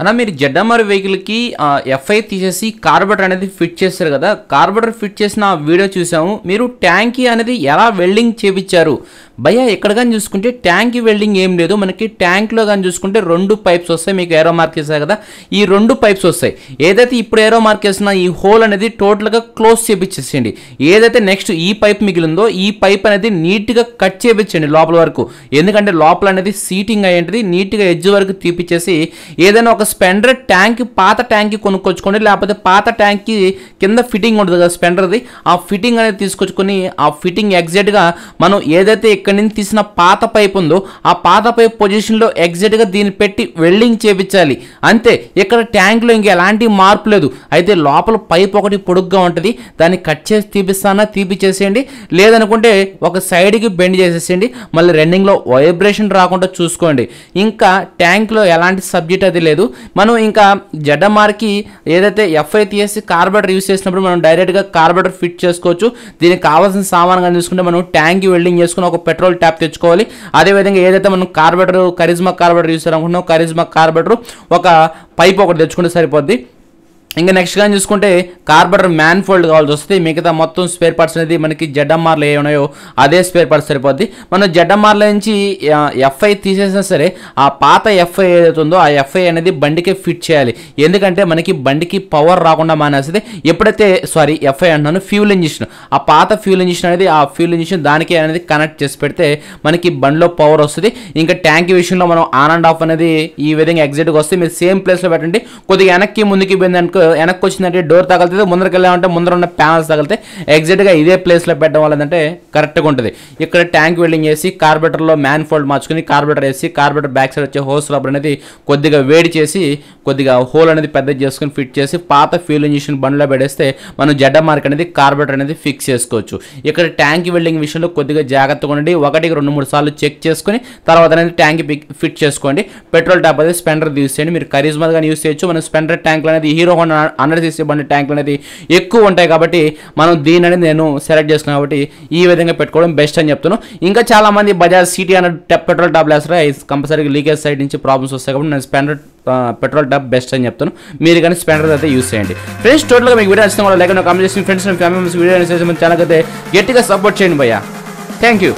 అన్న మీరు ZMR vehicle కి FI థీసిస్ కార్బోరేటర్ అనేది ఫిట్ చేశారు కదా కార్బోరేటర్ ఫిట్ చేసిన వీడియో చూసాము మీరు ట్యాంక్ అనేది ఎలా వెల్డింగ్ చేపించారు భయ్యా ఇక్కడ గాని చూసుకుంటే ట్యాంక్ వెల్డింగ్ ఏం లేదు మనకి ట్యాంక్ లో గాని చూసుకుంటే రెండు పైప్స్ వస్తాయి మీకు ఏరో మార్క్ చేశారు కదా ఈ రెండు పైప్స్ వస్తాయి ఏదైతే ఇప్పుడు ఏరో మార్క్ చేసిన ఈ హోల్ అనేది టోటల్ గా క్లోజ్ చేపించేయండి ఏదైతే నెక్స్ట్ ఈ పైప్ మిగిలిందో ఈ పైప్ అనేది నీట్ గా కట్ చేపించండి లోపల వరకు ఎందుకంటే లోపల అనేది సీటింగ్ అయ్యింది నీట్ గా ఎడ్జ్ వరకు తీపిచేసి ఏదైనా ఒక స్పెండర్ ట్యాంక్ పాత ట్యాంక్ కొనుక్కొచ్చుకోండి లేకపోతే పాత ట్యాంక్ కి కింద ఫిట్టింగ్ ఉంటుంది కదా స్పెండర్ది ఆ ఫిట్టింగ్ అనేది తీసుకొచ్చుకొని ఆ ఫిట్టింగ్ ఎగ్జాక్ట్ గా మనం ఏదైతే ఇక్కడి నుంచి తీసిన పాత పైప్ ఉందో ఆ పాత పైప్ పొజిషన్ లో ఎగ్జాక్ట్ గా దీన్ని పెట్టి వెల్డింగ్ చేపించాలి అంతే ఇక్కడ ట్యాంక్ లో ఇంకా ఎలాంటి మార్పు లేదు అయితే లోపల పైప్ ఒకటి పొడుగ్గా ఉంటుంది దాన్ని కట్ చేసి తీపిస్తానా తీపిచేసేయండి లేదనుకుంటే ఒక సైడ్ కి బెండ్ చేసేసేయండి మళ్ళీ రన్నింగ్ లో వైబ్రేషన్ రాకుండా చూసుకోండి ఇంకా ట్యాంక్ లో ఎలాంటి సబ్జెక్ట్ అది లేదు మనం ఇంకా ZMR కి ఏదైతే FI థీసిస్ కార్బోరేటర్ యూస్ చేసినప్పుడు మనం డైరెక్ట్ గా కార్బోరేటర్ ఫిట్ చేసుకోవచ్చు దీనికి కావాల్సిన సామానంగా చూసుకుంటే మనం ట్యాంక్ వెల్డింగ్ చేసుకుని ఒక పెట్రోల్ ట్యాప్ తెచ్చుకోవాలి అదేవిధంగా ఏదైతే మనం కార్బోరేటర్ కరిజ్మా కార్బోరేటర్ యూస్ చేయాలనుకుంటున్నాం కరిజ్మా కార్బోరేటర్ ఒక పైప్ ఒకటి తెచ్చుకుంటే సరిపోద్ది ఇంకా నెక్స్ట్ కానీ చూసుకుంటే కార్బోరేటర్ మ్యాన్ ఫోల్డ్ కావాల్సి వస్తుంది మిగతా మొత్తం స్పేర్ పార్ట్స్ అనేది మనకి ZMR లో ఏమున్నాయో అదే స్పేర్ పార్ట్స్ సరిపోద్ది మనం ZMR లో నుంచి FI తీసేసినా సరే ఆ పాత FI ఏదైతే ఉందో ఆ FI అనేది బండికి ఫిట్ చేయాలి ఎందుకంటే మనకి బండికి పవర్ రాకుండా మానేస్తుంది ఎప్పుడైతే సారీ FI అంటున్నాను ఫ్యూల్ ఇంజిన్ ఆ పాత ఫ్యూల్ ఇంజిన్ అనేది ఆ ఫ్యూల్ ఇంజిన్ దానికి అనేది కనెక్ట్ చేసి పెడితే మనకి బండిలో పవర్ వస్తుంది ఇంకా ట్యాంక్ విషయంలో మనం ఆన్ అండ్ ఆఫ్ అనేది ఈ విధంగా ఎగ్జాక్ట్గా వస్తే మీరు సేమ్ ప్లేస్లో పెట్టండి కొద్దిగా వెనక్కి ముందుకి పోయిందనుకో వెనక్కి వచ్చిందంటే డోర్ తగలుతుంది ముందరికి వెళ్ళామంటే ముందర ఉన్న ప్యానల్స్ తగిలితే ఎగ్జాక్ట్గా ఇదే ప్లేస్లో పెట్టడం వల్ల ఏంటంటే కరెక్ట్గా ఉంటుంది ఇక్కడ ట్యాంక్ వెల్డింగ్ చేసి కార్బోరేటర్లో మ్యాన్ ఫోల్డ్ మార్చుకుని కార్బోరేటర్ వేసి కార్బోరేటర్ బ్యాక్ సైడ్ వచ్చే హోస్ రబ్బర్ అనేది కొద్దిగా వేడి చేసి కొద్దిగా హోల్ అనేది పెద్ద చేసుకుని ఫిట్ చేసి పాత ఫ్యూల్ ఇంజిన్ బండ్లో పెడేస్తే మనం ZMR అనేది కార్బోరేటర్ అనేది ఫిక్స్ చేసుకోవచ్చు ఇక్కడ ట్యాంక్ వెల్డింగ్ విషయంలో కొద్దిగా జాగ్రత్తగా ఉండండి ఒకటికి 2-3 సార్లు చెక్ చేసుకుని తర్వాత అనేది ట్యాంక్ ఫిట్ చేసుకోండి పెట్రోల్ ట్యాప్ అనేది స్పెండర్ యూస్ చేయండి మీరు కరిజ్మా కానీ యూస్ చేయొచ్చు మనం స్పెండర్ ట్యాంక్ అనేది హీరో హోండా 100cc బండి ట్యాంకులు అనేది ఎక్కువ ఉంటాయి కాబట్టి మనం దీని అనేది నేను సెలెక్ట్ చేసుకున్నాను కాబట్టి ఈ విధంగా పెట్టుకోవడం బెస్ట్ అని చెప్తాను ఇంకా చాలా మంది బజాజ్ సిటీ అనే పెట్రోల్ టాప్ వేస్తారా కంపల్సరీ లీకేజ్ సైడ్ నుంచి ప్రాబ్లమ్స్ వస్తాయి కాబట్టి నేను స్పెండర్ పెట్రోల్ టాప్ బెస్ట్ అని చెప్తాను మీరు కానీ స్పెండర్ అయితే యూస్ చేయండి ఫ్రెండ్స్ టోటల్గా మీకు వీడియో నచ్చిన లేకుండా కామెంట్ చేసి friends family members video channel అయితే గట్టిగా సపోర్ట్ చేయండి భయ్యా థ్యాంక్ యూ.